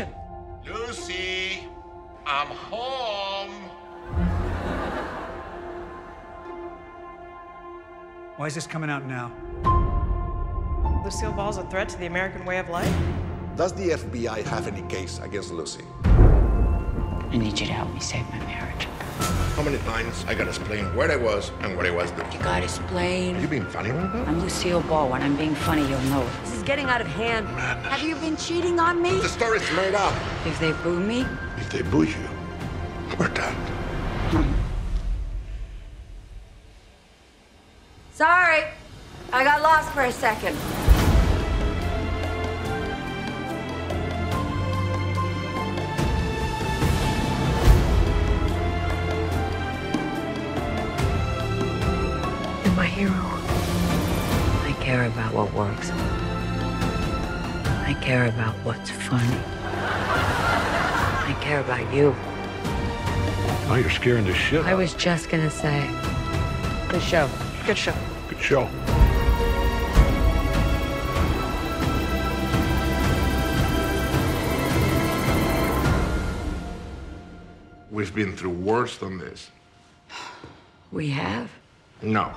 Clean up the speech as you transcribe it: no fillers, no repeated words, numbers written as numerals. action. Lucy, I'm home. Why is this coming out now? Lucille Ball's a threat to the American way of life? Does the FBI have any case against Lucy? I need you to help me save my marriage. How many times I gotta explain where I was and what I was doing? You gotta explain. Are you being funny right now? I'm Lucille Ball. When I'm being funny, you'll know. This is getting out of hand. Madness. Have you been cheating on me? The story's made up. If they boo me? If they boo you, we're done. Sorry, I got lost for a second. You're my hero. I care about what works. I care about what's funny. I care about you. Oh, you're scaring the shit. I was just gonna say, good show. Good show. Good show. We've been through worse than this. We have? No.